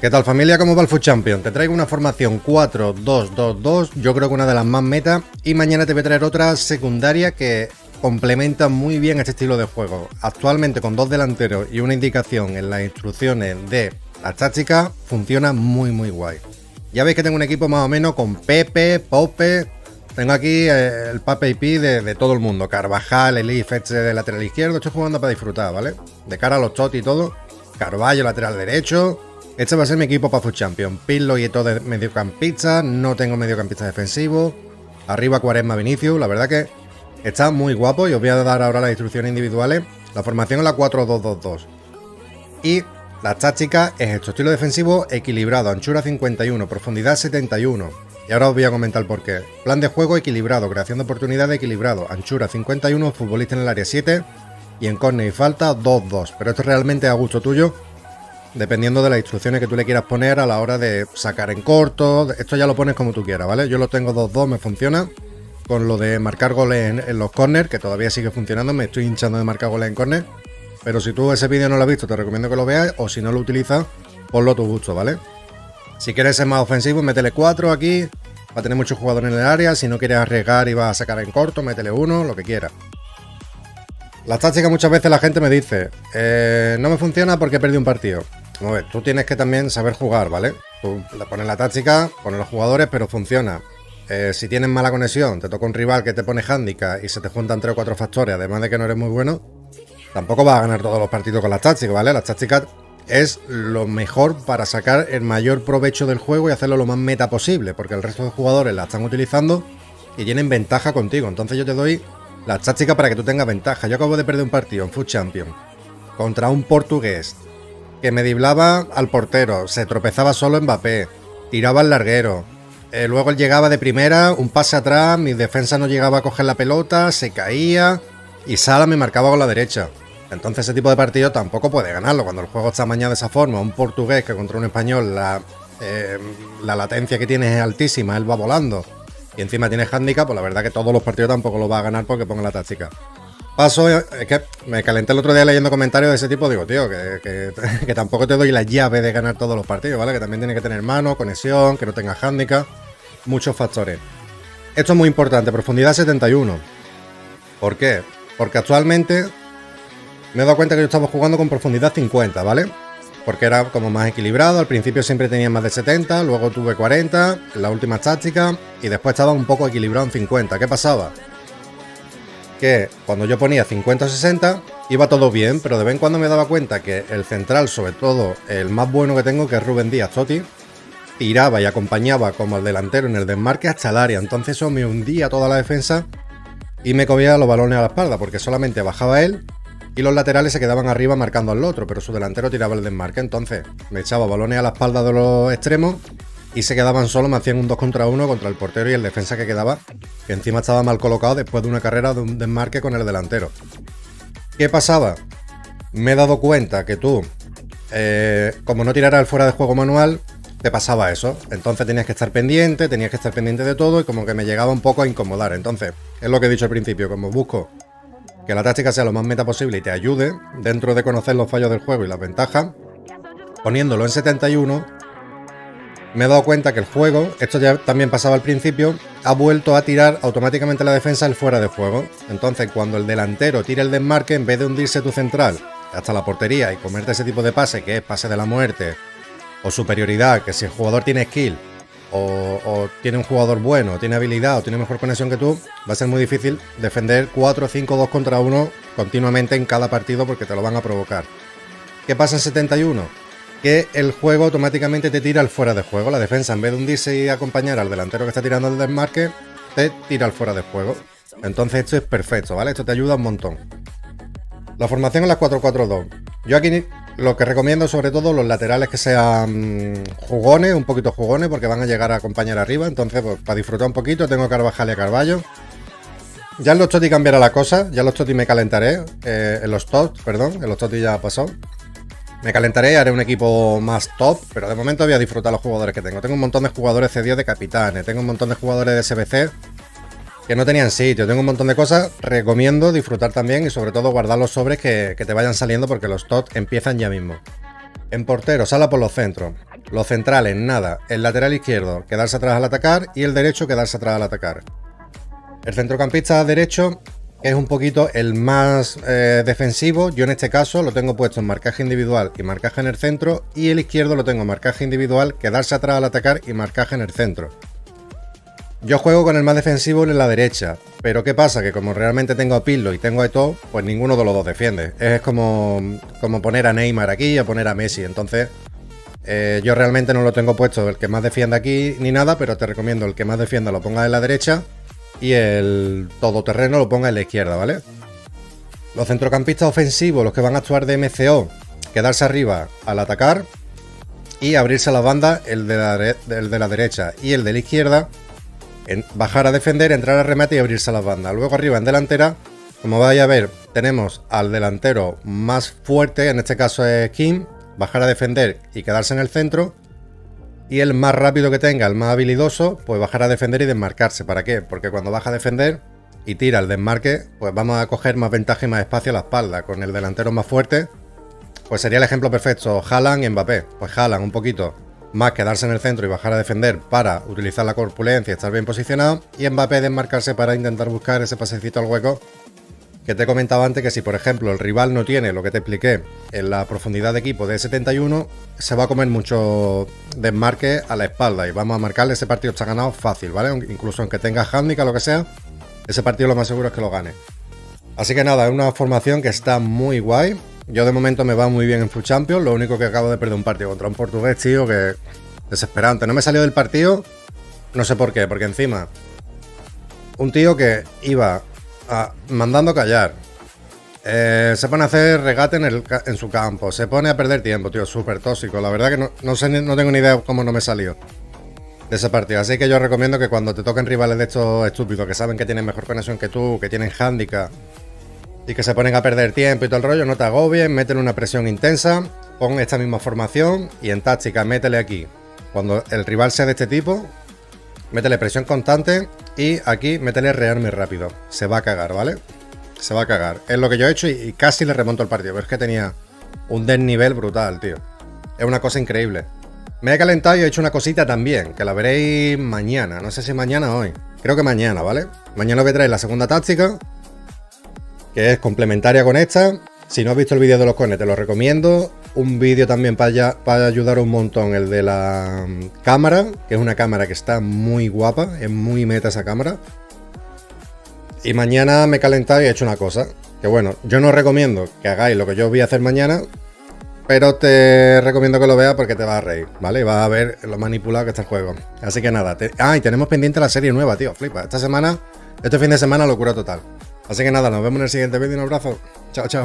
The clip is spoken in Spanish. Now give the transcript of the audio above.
¿Qué tal, familia? ¿Cómo va el FUT Champions? Te traigo una formación 4-2-2-2, yo creo que una de las más metas, y mañana te voy a traer otra secundaria que complementa muy bien este estilo de juego. Actualmente, con dos delanteros y una indicación en las instrucciones de las tácticas, funciona muy guay. Ya veis que tengo un equipo más o menos con Pepe, Pope, tengo aquí el Pape y Pi de todo el mundo, Carvajal, Elif, este de lateral izquierdo, estoy jugando para disfrutar, ¿vale? De cara a los Totti y todo, Carvallo, lateral derecho. Este va a ser mi equipo para FUT Champions. Pillo y Eto'o de mediocampista. No tengo mediocampista defensivo. Arriba Cuaresma, Vinicius. La verdad que está muy guapo. Y os voy a dar ahora las instrucciones individuales. La formación es la 4-2-2-2. Y la táctica es esto. Estilo defensivo equilibrado. Anchura 51. Profundidad 71. Y ahora os voy a comentar el porqué. Plan de juego equilibrado. Creación de oportunidades equilibrado. Anchura 51. Futbolista en el área 7. Y en córner y falta 2-2. Pero esto realmente es a gusto tuyo, dependiendo de las instrucciones que tú le quieras poner a la hora de sacar en corto. Esto ya lo pones como tú quieras, ¿vale? Yo lo tengo 2-2, me funciona. Con lo de marcar goles en los corners, que todavía sigue funcionando, me estoy hinchando de marcar goles en corners. Pero si tú ese vídeo no lo has visto, te recomiendo que lo veas, o si no lo utilizas, ponlo a tu gusto, ¿vale? Si quieres ser más ofensivo, métele 4 aquí, va a tener muchos jugadores en el área. Si no quieres arriesgar y vas a sacar en corto, métele 1, lo que quieras. Las tácticas muchas veces la gente me dice, no me funciona porque perdí un partido. Vamos a ver, tú tienes que también saber jugar, ¿vale? Tú le pones la táctica, pones los jugadores, pero funciona. Si tienes mala conexión, te toca un rival que te pone handicap y se te juntan 3 o 4 factores, además de que no eres muy bueno, tampoco vas a ganar todos los partidos con las tácticas, ¿vale? Las tácticas es lo mejor para sacar el mayor provecho del juego y hacerlo lo más meta posible, porque el resto de jugadores la están utilizando y tienen ventaja contigo. Entonces yo te doy las tácticas para que tú tengas ventaja. Yo acabo de perder un partido en FUT Champions contra un portugués que me driblaba al portero, se tropezaba solo Mbappé, tiraba al larguero, luego él llegaba de primera, un pase atrás, mi defensa no llegaba a coger la pelota, se caía y Salah me marcaba con la derecha. Entonces ese tipo de partido tampoco puede ganarlo, cuando el juego está amañado de esa forma. Un portugués que contra un español la latencia que tiene es altísima, él va volando y encima tiene handicap, pues la verdad que todos los partidos tampoco los va a ganar porque ponga la táctica. Paso, es que me calenté el otro día leyendo comentarios de ese tipo, digo, tío, que tampoco te doy la llave de ganar todos los partidos, ¿vale? Que también tienes que tener mano, conexión, que no tengas handicap, muchos factores. Esto es muy importante, profundidad 71. ¿Por qué? Porque actualmente me he dado cuenta que yo estaba jugando con profundidad 50, ¿vale? Porque era como más equilibrado, al principio siempre tenía más de 70, luego tuve 40, la última táctica, y después estaba un poco equilibrado en 50. ¿Qué pasaba? Que cuando yo ponía 50 o 60 iba todo bien, pero de vez en cuando me daba cuenta que el central, sobre todo el más bueno que tengo, que es Rubén Díaz, Totti, tiraba y acompañaba como el delantero en el desmarque hasta el área. Entonces eso me hundía toda la defensa y me comía los balones a la espalda, porque solamente bajaba él y los laterales se quedaban arriba marcando al otro, pero su delantero tiraba el desmarque. Entonces me echaba balones a la espalda de los extremos y se quedaban solos, me hacían un 2 contra 1 contra el portero y el defensa que quedaba, que encima estaba mal colocado después de una carrera de un desmarque con el delantero. ¿Qué pasaba? Me he dado cuenta que tú, como no tiraras el fuera de juego manual, te pasaba eso. Entonces tenías que estar pendiente de todo, y como que me llegaba un poco a incomodar. Entonces, es lo que he dicho al principio, como busco que la táctica sea lo más meta posible y te ayude, dentro de conocer los fallos del juego y las ventajas, poniéndolo en 71, me he dado cuenta que el juego, esto ya también pasaba al principio, ha vuelto a tirar automáticamente la defensa el fuera de juego. Entonces cuando el delantero tira el desmarque, en vez de hundirse tu central hasta la portería y comerte ese tipo de pase, que es pase de la muerte o superioridad, que si el jugador tiene skill o tiene un jugador bueno, tiene habilidad o tiene mejor conexión que tú, va a ser muy difícil defender 4, 5, 2 contra 1 continuamente en cada partido, porque te lo van a provocar. ¿Qué pasa en 71? Que el juego automáticamente te tira al fuera de juego. La defensa, en vez de hundirse y acompañar al delantero que está tirando el desmarque, te tira al fuera de juego. Entonces esto es perfecto, ¿vale? Esto te ayuda un montón. La formación en las 4-4-2. Yo aquí lo que recomiendo sobre todo, los laterales que sean jugones, un poquito jugones, porque van a llegar a acompañar arriba. Entonces, pues, para disfrutar un poquito, tengo a Carvajal y a Carvallo. Ya en los Totti cambiará la cosa. Ya en los Totti me calentaré. En los Totti ya pasó. Me calentaré y haré un equipo más top, pero de momento voy a disfrutar los jugadores que tengo. Tengo un montón de jugadores C10 de capitanes, tengo un montón de jugadores de SBC que no tenían sitio, tengo un montón de cosas. Recomiendo disfrutar también y sobre todo guardar los sobres que te vayan saliendo, porque los top empiezan ya mismo. En portero, Salah por los centros. Los centrales, nada. El lateral izquierdo, quedarse atrás al atacar. Y el derecho, quedarse atrás al atacar. El centrocampista derecho es un poquito el más defensivo. Yo en este caso lo tengo puesto en marcaje individual y marcaje en el centro. Y el izquierdo lo tengo en marcaje individual, quedarse atrás al atacar y marcaje en el centro. Yo juego con el más defensivo en la derecha, pero ¿qué pasa? Que como realmente tengo a Pillo y tengo a Eto'o, pues ninguno de los dos defiende. Es como poner a Neymar aquí y a poner a Messi. Entonces yo realmente no lo tengo puesto el que más defienda aquí ni nada, pero te recomiendo el que más defienda lo pongas en la derecha y el todoterreno lo ponga en la izquierda, ¿vale? Los centrocampistas ofensivos, los que van a actuar de MCO, quedarse arriba al atacar y abrirse a las bandas, el de la derecha y el de la izquierda, bajar a defender, entrar a remate y abrirse a las bandas. Luego arriba en delantera, como vais a ver, tenemos al delantero más fuerte, en este caso es Kim, bajar a defender y quedarse en el centro. Y el más rápido que tenga, el más habilidoso, pues bajar a defender y desmarcarse. ¿Para qué? Porque cuando baja a defender y tira el desmarque, pues vamos a coger más ventaja y más espacio a la espalda. Con el delantero más fuerte, pues sería el ejemplo perfecto, Haaland y Mbappé. Pues Haaland un poquito más quedarse en el centro y bajar a defender para utilizar la corpulencia y estar bien posicionado. Y Mbappé desmarcarse para intentar buscar ese pasecito al hueco que te he comentado antes, que si por ejemplo el rival no tiene lo que te expliqué en la profundidad de equipo de 71, se va a comer mucho desmarque a la espalda y vamos a marcarle. Ese partido está ganado fácil, ¿vale? Incluso aunque tenga handicap o lo que sea, ese partido lo más seguro es que lo gane. Así que nada, es una formación que está muy guay. Yo de momento me va muy bien en FUT Champions. Lo único que acabo de perder un partido contra un portugués, tío, que desesperante. No me salió del partido, no sé por qué, porque encima un tío que iba mandando callar, se pone a hacer regate en su campo, se pone a perder tiempo, tío, súper tóxico. La verdad que no tengo ni idea cómo no me salió de ese partido. Así que yo recomiendo que cuando te toquen rivales de estos estúpidos que saben que tienen mejor conexión que tú, que tienen handicap y que se ponen a perder tiempo y todo el rollo, no te agobies, métele una presión intensa, pon esta misma formación y en táctica métele aquí, cuando el rival sea de este tipo, métele presión constante y aquí métele rearme rápido. Se va a cagar, ¿vale? Se va a cagar. Es lo que yo he hecho y casi le remonto el partido. Pero es que tenía un desnivel brutal, tío. Es una cosa increíble. Me he calentado y he hecho una cosita también, que la veréis mañana. No sé si mañana o hoy. Creo que mañana, ¿vale? Mañana os voy a traer la segunda táctica, que es complementaria con esta. Si no has visto el vídeo de los cones, te lo recomiendo. Un vídeo también para ayudar un montón, el de la cámara, que es una cámara que está muy guapa, es muy meta esa cámara. Y mañana me he calentado y he hecho una cosa, que bueno, yo no recomiendo que hagáis lo que yo voy a hacer mañana, pero te recomiendo que lo veas porque te vas a reír, ¿vale? Y vas a ver lo manipulado que está el juego. Así que nada, y tenemos pendiente la serie nueva, tío, flipa. Este fin de semana, locura total. Así que nada, nos vemos en el siguiente vídeo, un abrazo, chao, chao.